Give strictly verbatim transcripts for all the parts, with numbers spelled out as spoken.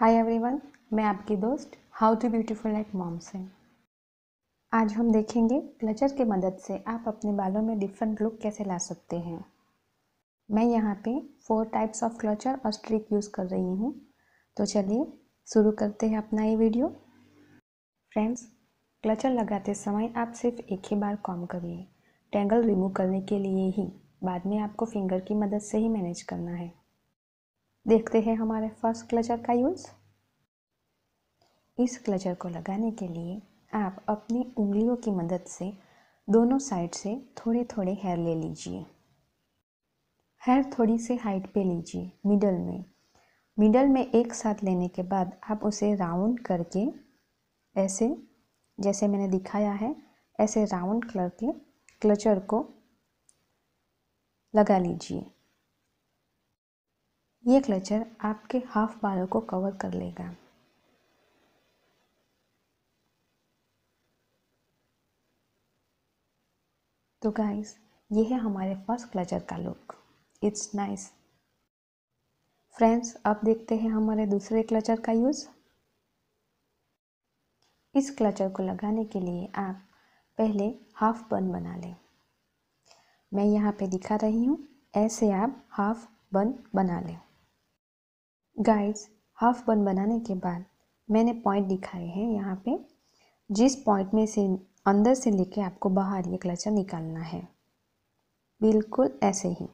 Hi everyone, मैं आपकी दोस्त how to beautiful like mom से। आज हम देखेंगे क्लचर की मदद से आप अपने बालों में डिफरेंट लुक कैसे ला सकते हैं। मैं यहाँ पे फोर टाइप्स ऑफ क्लचर और स्ट्रिक यूज़ कर रही हूँ। तो चलिए शुरू करते हैं अपना ये वीडियो। फ्रेंड्स, क्लचर लगाते समय आप सिर्फ एक ही बार कॉम करिए, टेंगल रिमूव करने के लिए ही। बाद में आपको फिंगर की मदद से ही मैनेज करना है। देखते हैं हमारे फर्स्ट क्लचर का यूज़। इस क्लचर को लगाने के लिए आप अपनी उंगलियों की मदद से दोनों साइड से थोड़े थोड़े हेयर ले लीजिए। हेयर थोड़ी से हाइट पे लीजिए, मिडल में। मिडल में एक साथ लेने के बाद आप उसे राउंड करके, ऐसे जैसे मैंने दिखाया है, ऐसे राउंड करके क्लचर को लगा लीजिए। ये क्लचर आपके हाफ बालों को कवर कर लेगा। तो गाइस, ये है हमारे फर्स्ट क्लचर का लुक। It's nice. फ्रेंड्स, अब देखते हैं हमारे दूसरे क्लचर का यूज़। इस क्लचर को लगाने के लिए आप पहले हाफ बन बना लें। मैं यहाँ पे दिखा रही हूँ, ऐसे आप हाफ बन बना लें। गाइस, हाफ बन बनाने के बाद मैंने पॉइंट दिखाए हैं यहाँ पे, जिस पॉइंट में से अंदर से लेके आपको बाहर ये क्लचर निकालना है, बिल्कुल ऐसे ही।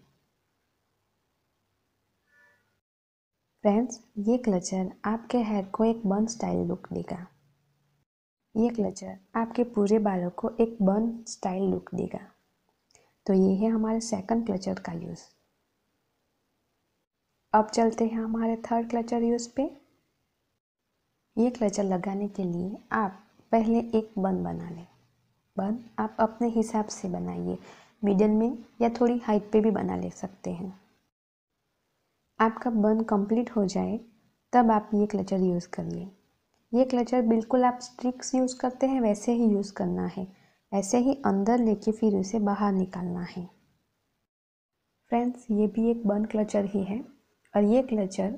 फ्रेंड्स, ये क्लचर आपके हेयर को एक बन स्टाइल लुक देगा। ये क्लचर आपके पूरे बालों को एक बन स्टाइल लुक देगा। तो ये है हमारे सेकंड क्लचर का यूज़। अब चलते हैं हमारे थर्ड क्लचर यूज़ पे। ये क्लचर लगाने के लिए आप पहले एक बन बना लें। बन आप अपने हिसाब से बनाइए, मिडल में या थोड़ी हाइट पे भी बना ले सकते हैं। आपका बन कंप्लीट हो जाए तब आप ये क्लचर यूज़ करिए। ये क्लचर बिल्कुल आप स्ट्रिक्स यूज़ करते हैं वैसे ही यूज़ करना है। ऐसे ही अंदर लेके फिर उसे बाहर निकालना है। फ्रेंड्स, ये भी एक बन क्लचर ही है और ये क्लचर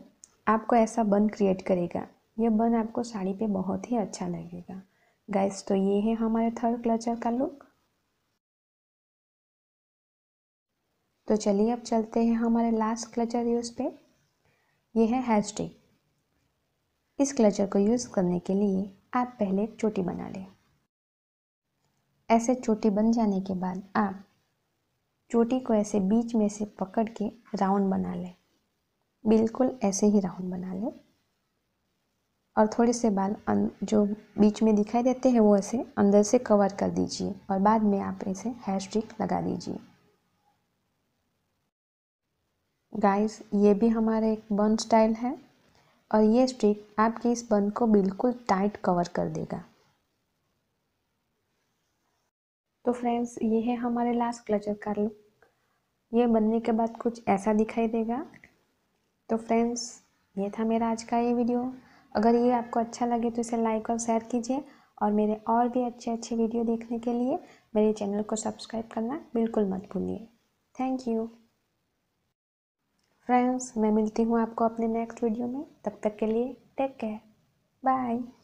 आपको ऐसा बन क्रिएट करेगा। ये बन आपको साड़ी पे बहुत ही अच्छा लगेगा। गाइस, तो ये है हमारे थर्ड क्लचर का लुक। तो चलिए अब चलते हैं हमारे लास्ट क्लचर यूज़ पे। ये है हेयर स्टिक। इस क्लचर को यूज़ करने के लिए आप पहले एक चोटी बना लें। ऐसे चोटी बन जाने के बाद आप चोटी को ऐसे बीच में से पकड़ के राउंड बना लें, बिल्कुल ऐसे ही राउंड बना लें। और थोड़े से बाल जो बीच में दिखाई देते हैं वो ऐसे अंदर से कवर कर दीजिए और बाद में आप ऐसे हेयर स्ट्रिक लगा दीजिए। गाइस, ये भी हमारा एक बन स्टाइल है और ये स्ट्रिक आपकी इस बन को बिल्कुल टाइट कवर कर देगा। तो फ्रेंड्स, ये है हमारे लास्ट क्लचर का लुक। ये बनने के बाद कुछ ऐसा दिखाई देगा। तो फ्रेंड्स, ये था मेरा आज का ये वीडियो। अगर ये आपको अच्छा लगे तो इसे लाइक और शेयर कीजिए और मेरे और भी अच्छे अच्छे वीडियो देखने के लिए मेरे चैनल को सब्सक्राइब करना बिल्कुल मत भूलिए। Thank you. फ्रेंड्स, मैं मिलती हूँ आपको अपने नेक्स्ट वीडियो में। तब तक के लिए टेक केयर, बाय।